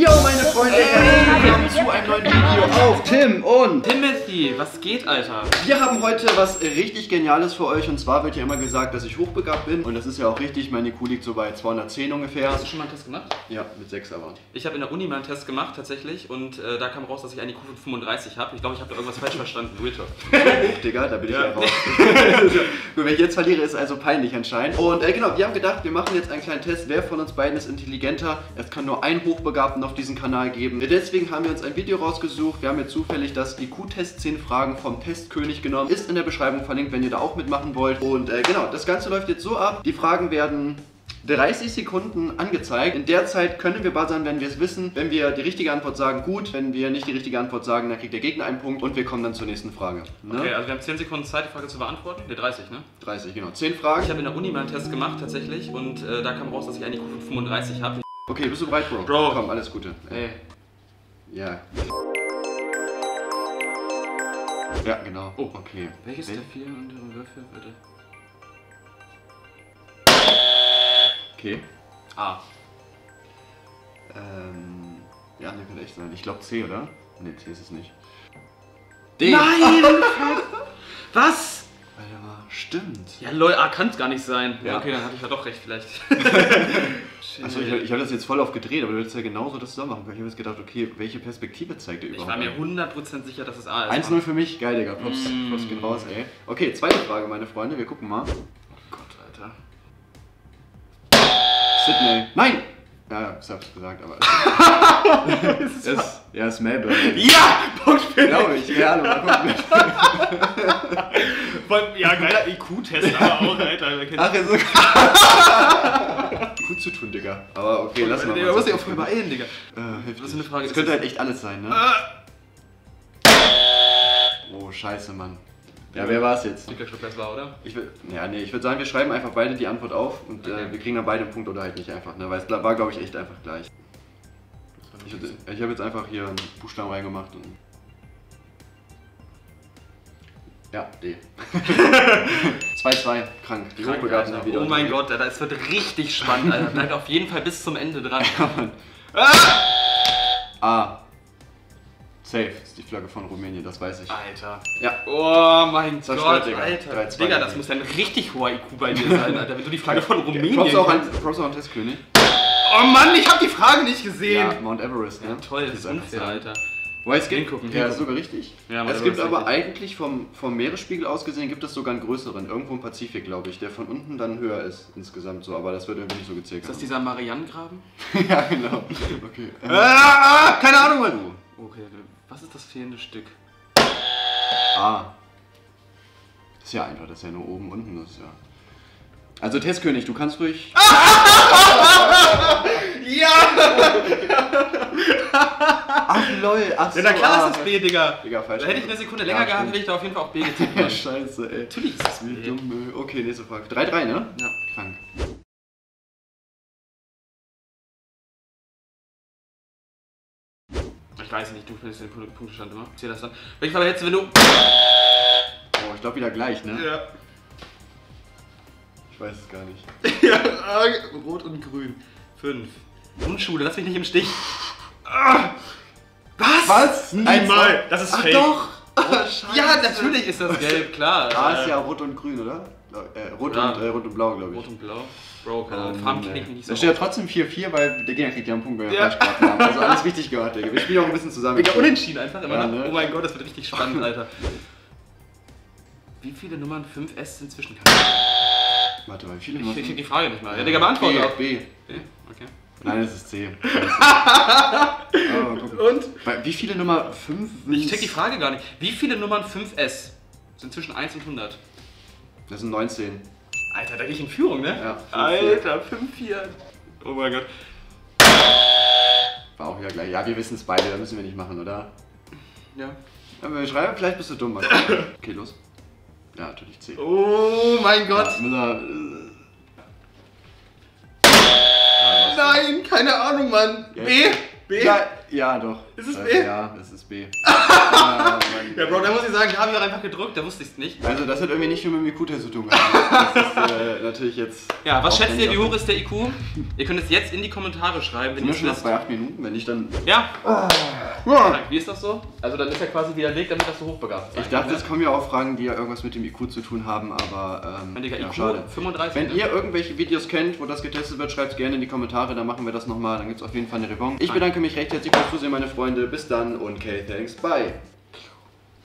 Yo meine Freunde, willkommen zu einem neuen Video auf Tim und Timothy. Was geht, Alter? Wir haben heute was richtig Geniales für euch, und zwar wird ja immer gesagt, dass ich hochbegabt bin, und das ist ja auch richtig. Meine Q liegt so bei 210 ungefähr. Hast du schon mal einen Test gemacht? Ja, mit 6 aber. Ich habe in der Uni mal einen Test gemacht tatsächlich, und da kam raus, dass ich eine Q von 35 habe. Ich glaube, ich habe da irgendwas falsch verstanden. Hoch, Digga, da bin ich ja raus. Wenn ich jetzt verliere, ist also peinlich anscheinend. Und genau, wir haben gedacht, wir machen jetzt einen kleinen Test. Wer von uns beiden ist intelligenter? Es kann nur einen Hochbegabten auf diesen Kanal geben. Deswegen haben wir uns ein Video rausgesucht. Wir haben jetzt zufällig das IQ-Test 10 Fragen vom Testkönig genommen. Ist in der Beschreibung verlinkt, wenn ihr da auch mitmachen wollt. Und genau, das Ganze läuft jetzt so ab. Die Fragen werden 30 Sekunden angezeigt. In der Zeit können wir buzzern, wenn wir es wissen. Wenn wir die richtige Antwort sagen, gut. Wenn wir nicht die richtige Antwort sagen, dann kriegt der Gegner einen Punkt und wir kommen dann zur nächsten Frage. Ne? Okay, also wir haben 10 Sekunden Zeit, die Frage zu beantworten. Ne, 30, ne? 30, genau. 10 Fragen. Ich habe in der Uni mal einen Test gemacht, tatsächlich. Und da kam raus, dass ich eine IQ von 35 habe. Okay, bist du bereit, Bro? Bro. Komm, alles Gute. Ey. Ja. Ja, genau. Oh, okay. Welches der vier unteren Würfel, bitte? Okay. A. Ja, ne, könnte echt sein. Ich glaube C, oder? Ne, C ist es nicht. D. Nein! Was? Alter, mal. Stimmt. Ja, lol, A kann es gar nicht sein. Ja. Okay, dann hatte ich ja doch recht, vielleicht. Achso, ich habe das jetzt voll aufgedreht, aber du hättest ja genauso das zusammen machen können. Ich habe jetzt gedacht, okay, welche Perspektive zeigt ihr überhaupt? Ich war mir 100% sicher, dass es A ist. 1-0 für mich, geil, Digga. Props, Props gehen raus, ey. Okay, zweite Frage, meine Freunde, wir gucken mal. Oh Gott, Alter. Sydney. Nein! Ja, ich hab's gesagt, aber. Ja, ist Melbourne. Ja! Punkt für mich! Glaube ich, ja, ja, geiler IQ-Test, aber auch, Alter. Ach, ja, sogar. Gut zu tun, Digga. Aber okay, lass mal. Man muss ja auch voll beeilen, Digga. Was für eine Frage. Das könnte halt echt alles sein, ne? Oh, scheiße, Mann. Ja, wer war's jetzt? Ich glaube, das war, oder? Ja, nee, ich würde sagen, wir schreiben einfach beide die Antwort auf und okay, wir kriegen dann beide einen Punkt oder halt nicht einfach, ne? Weil es war, glaube ich, echt einfach gleich. Ich habe jetzt einfach hier einen Buchstaben reingemacht und... Ja, D. 2-2, krank. Die Hochbegabten haben wieder... Oh mein Gott, Alter, es wird richtig spannend, Alter. Bleibt auf jeden Fall bis zum Ende dran. Ah! Safe, das ist die Flagge von Rumänien, das weiß ich. Alter. Ja. Oh mein Gott, Alter. Digga, das muss ja ein richtig hoher IQ bei dir sein, Alter, wenn du die Flagge von Rumänien kennst. Props auch an Testkönig. Oh Mann, ich hab die Frage nicht gesehen. Ja, Mount Everest, ne? Ja, toll, das ist unfair, Alter. Wobei es gibt, ja, ist sogar richtig. Ja, es gibt aber eigentlich vom Meeresspiegel aus gesehen, gibt es sogar einen größeren, irgendwo im Pazifik, glaube ich, der von unten dann höher ist insgesamt so, aber das wird irgendwie nicht so gezählt. Ist das dieser Marianengraben? Ja, genau. Okay. Keine Ahnung, Mann. Okay, was ist das fehlende Stück? Ah. Das ist ja einfach, das ist ja nur oben, unten, das ist ja... Also Testkönig, du kannst ruhig... Ja! Ach lol, ach so. Ja, na klar ist das B, Digga. Digga, falsch. Da hätte ich eine Sekunde länger gehabt, hätte ich da auf jeden Fall auch B getippt. Ja, scheiße, ey. Natürlich ist das B. Okay, nächste Frage. 3-3, ne? Ja. Krank. Ich weiß nicht, du findest den Punktestand immer. Ich sehe das dann. Welche Frage hättest du, wenn du... Oh, ich glaube wieder gleich, ne? Ja. Ich weiß es gar nicht. Ja, rot und grün. 5. Grundschule, lass mich nicht im Stich. Was? Was? Einmal. Das ist fake. Ach doch. Oh, ja, natürlich ist das gelb, klar. Ah, ist ja rot und grün, oder? Rot und blau, glaube ich. Rot und blau. Bro, keine Ahnung. Farben kenne ich nicht so. Da steht ja trotzdem 4-4, weil der Gegner kriegt ja einen Punkt, weil wir falsch gemacht haben. Also alles richtig gehört, Digga. Wir spielen auch ein bisschen zusammen. Digga, unentschieden einfach immer. Ja, ne? Oh mein Gott, das wird richtig spannend, Alter. Wie viele Nummern 5S sind zwischen Kanälen? Warte mal, wie viele Nummern? Ich krieg die Frage nicht mal. Ja, Digga, beantworte auch. B. B? Okay. Nein, es ist C. Oh, und? Wie viele Nummer 5? Ich check die Frage gar nicht. Wie viele Nummern 5S sind zwischen 1 und 100? Das sind 19. Alter, da gehe ich in Führung, ne? Ja. 5, Alter, 5-4. Oh mein Gott. War auch wieder gleich. Ja, wir wissen es beide, da müssen wir nicht machen, oder? Ja. Wenn wir schreiben, vielleicht bist du dumm. Okay, los. Ja, natürlich C. Oh mein Gott. Ja, nein, keine Ahnung, Mann. Yeah. B? B? Ja. Ja, doch. Ist es B? Ja, es ist B. Ja, Bro, da muss ich sagen, da habe ich auch einfach gedrückt, da wusste ich es nicht. Also das hat irgendwie nicht nur mit dem IQ zu tun gehabt. Das ist natürlich jetzt... Ja, was schätzt ihr, wie hoch ist der IQ? Ihr könnt es jetzt in die Kommentare schreiben, wenn ihr es wisst. Bei 8 Minuten, wenn ich dann... Ja. Wie ist das so? Also dann ist er quasi widerlegt, damit das so hochbegabt ist. Ich dachte, es kommen ja auch Fragen, die ja irgendwas mit dem IQ zu tun haben, aber... Digga, ja, IQ schade. 35. Wenn ihr irgendwelche Videos kennt, wo das getestet wird, schreibt es gerne in die Kommentare, dann machen wir das nochmal, dann gibt es auf jeden Fall eine Revanche. Ich bedanke mich recht herzlich fürs Zusehen, meine Freunde. Bis dann und okay, thanks, bye.